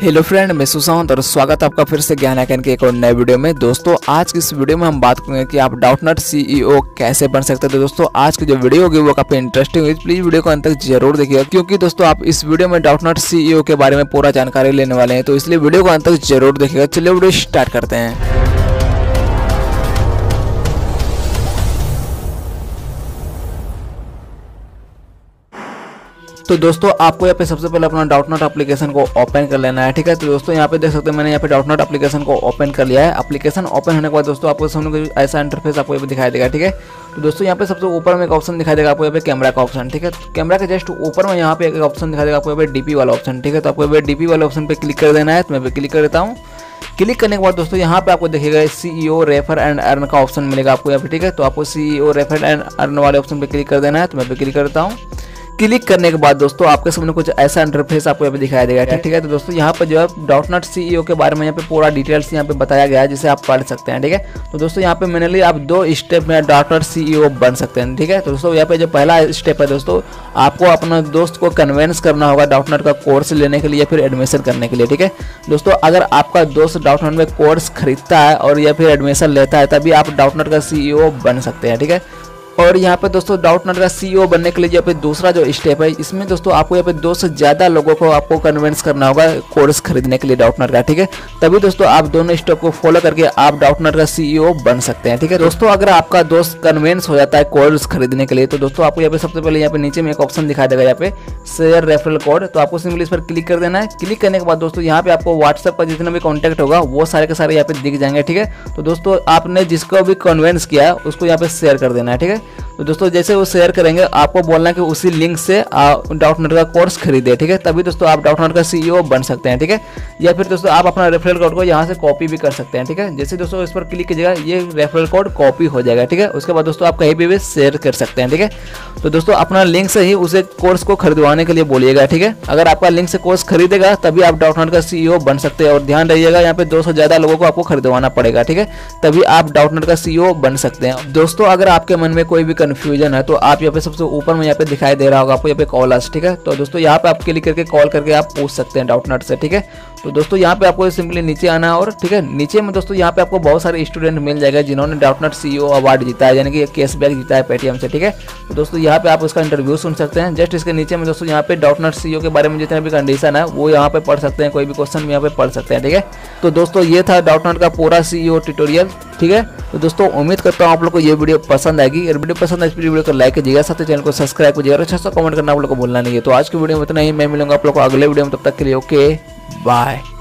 Hello friend, मैं सुशांत और स्वागत है आपका फिर से ज्ञान आइकन के एक और नए वीडियो में। दोस्तों आज की इस वीडियो में हम बात करेंगे कि आप डाउटनट सीईओ कैसे बन सकते हैं। तो दोस्तों आज की जो वीडियो होगी वो काफ़ी इंटरेस्टिंग होगी, प्लीज़ वीडियो को अंत तक जरूर देखिएगा क्योंकि दोस्तों आप इस वीडियो में डाउटनट सीईओ के बारे में पूरा जानकारी लेने वाले हैं, तो इसलिए वीडियो को अंत तक जरूर देखिएगा। चलिए वीडियो स्टार्ट करते हैं। तो दोस्तों आपको यहाँ पे सबसे पहले अपना डाउटनट एप्लीकेशन को ओपन कर लेना है, ठीक है। तो दोस्तों यहाँ पे देख सकते हैं मैंने यहाँ पे डाउटनट एप्लीकेशन को ओपन कर लिया है। एप्लीकेशन ओपन होने के बाद दोस्तों आपको सामने कुछ ऐसा इंटरफेस आपको यहाँ पे दिखाई देगा, ठीक है। तो दोस्तों यहाँ पे सबसे ऊपर में एक ऑप्शन दिखाई देगा आपको, यहाँ पे कैमरा का ऑप्शन, ठीक है। कैमरा के जस्ट ऊपर में यहाँ पे एक ऑप्शन दिखाई देगा आपको, यहाँ पे डीपी वाला ऑप्शन, ठीक है। तो आपको यहाँ पे डीपी वाले ऑप्शन पे क्लिक कर देना है, तो मैं पे क्लिक कर देता हूँ। क्लिक करने के बाद दोस्तों यहाँ पे आपको देखिएगा सीईओ रेफर एंड अर्न का ऑप्शन मिलेगा आपको यहाँ पे, ठीक है। तो आपको सीईओ रेफर एंड अर्न वाले ऑप्शन पे क्लिक कर देना है, तो मैं पे क्लिक कर देता हूँ। क्लिक करने के बाद दोस्तों आपके सामने कुछ ऐसा इंटरफेस आपको यहाँ पे दिखाई देगा, ठीक है। तो दोस्तों यहाँ पे जो है डाउटनट सीईओ के बारे में यहाँ पे पूरा डिटेल्स यहाँ पे बताया गया है, जिसे आप पढ़ सकते हैं, ठीक है। तो दोस्तों यहाँ पे मेनली आप दो स्टेप में डाउटनट सीईओ बन सकते हैं, ठीक है। तो दोस्तों यहाँ पे जो पहला स्टेप है दोस्तों, आपको अपना दोस्त को कन्वेंस करना होगा डाउटनट का कोर्स लेने के लिए या फिर एडमिशन करने के लिए, ठीक है। दोस्तों अगर आपका दोस्त डाउटनट में कोर्स खरीदता है और या फिर एडमिशन लेता है तभी आप डाउटनट का सीईओ बन सकते हैं, ठीक है। और यहाँ पे दोस्तों डाउटनट का सीईओ बनने के लिए यहाँ पे दूसरा जो स्टेप है, इसमें दोस्तों आपको यहाँ पे 2 से ज़्यादा लोगों को आपको कन्विंस करना होगा कोर्स खरीदने के लिए डाउटनट का, ठीक है। तभी दोस्तों आप दोनों स्टेप को फॉलो करके आप डाउटनट का सीईओ बन सकते हैं, ठीक है। दोस्तों अगर आपका दोस्त कन्विंस हो जाता है कोर्स खरीदने के लिए तो दोस्तों आपको यहाँ पे सबसे पहले यहाँ पे नीचे में एक ऑप्शन दिखा देगा यहाँ पे शेयर रेफरल कोड, तो आपको सिंपली इस पर क्लिक कर देना है। क्लिक करने के बाद दोस्तों यहाँ पे आपको व्हाट्सएप का जितना भी कॉन्टैक्ट होगा वो सारे के सारे यहाँ पे दिख जाएंगे, ठीक है। तो दोस्तों आपने जिसको भी कन्विंस किया है उसको यहाँ पे शेयर कर देना है, ठीक है। तो दोस्तों जैसे वो शेयर करेंगे आपको बोलना कि उसी लिंक से डाउटनट का कोर्स खरीदे, ठीक है। तभी दोस्तों आप डाउटनट का सीईओ बन सकते हैं, ठीक है। या फिर दोस्तों आप अपना रेफरल कोड को यहाँ से कॉपी भी कर सकते हैं, ठीक है। जैसे दोस्तों इस पर क्लिक कीजिएगा ये रेफरल कोड कॉपी हो जाएगा, ठीक है। उसके बाद दोस्तों आप कहीं भी शेयर कर सकते हैं, ठीक है। तो दोस्तों अपना लिंक से ही उसे कोर्स को खरीदवाने के लिए बोलिएगा, ठीक है। अगर आपका लिंक से कोर्स खरीदेगा तभी आप डाउटनट का सीईओ बन सकते हैं। और ध्यान रहिएगा यहाँ पे 200 से ज़्यादा लोगों को आपको खरीदवाना पड़ेगा, ठीक है, तभी आप डाउटनट का सीईओ बन सकते हैं। दोस्तों अगर आपके मन में कोई भी कंफ्यूजन है तो आप यहाँ पे सबसे ऊपर में यहाँ पे दिखाई दे रहा होगा आपको यहाँ पे कॉल अस, ठीक है। तो दोस्तों यहाँ पे आप क्लिक करके कॉल करके आप पूछ सकते हैं डाउटनट से, ठीक है। तो दोस्तों यहाँ पे आपको सिंपली नीचे आना और, ठीक है, नीचे में दोस्तों यहाँ पे आपको बहुत सारे स्टूडेंट मिल जाएगा जिन्होंने डाउटनट सीईओ अवार्ड जीता है, यानी कि कैशबैक जीता है पेटीएम से, ठीक है। तो दोस्तों यहाँ पे आप उसका इंटरव्यू सुन सकते हैं। जस्ट इसके नीचे में दोस्तों यहाँ पे डाउटनट सीईओ के बारे में जितना भी कंडीशन है वो यहाँ पे पढ़ सकते हैं, कोई भी क्वेश्चन यहाँ पे पढ़ सकते हैं, ठीक है। तो दोस्तों ये था डाउटनट का पूरा सीईओ ट्यूटोरियल, ठीक है। तो दोस्तों उम्मीद करता हूँ आप लोग को ये वीडियो पसंद आएगी। अगर वीडियो पसंद आए तो वीडियो को लाइक कीजिएगा, साथ ही चैनल को सब्सक्राइब कीजिएगा और अच्छा सा कमेंट करना आप लोग को भूलना नहीं है। तो आज की वीडियो में इतना ही, मैं मिलूंगा आप लोग को अगले वीडियो में, तब तक के लिए ओके बाय।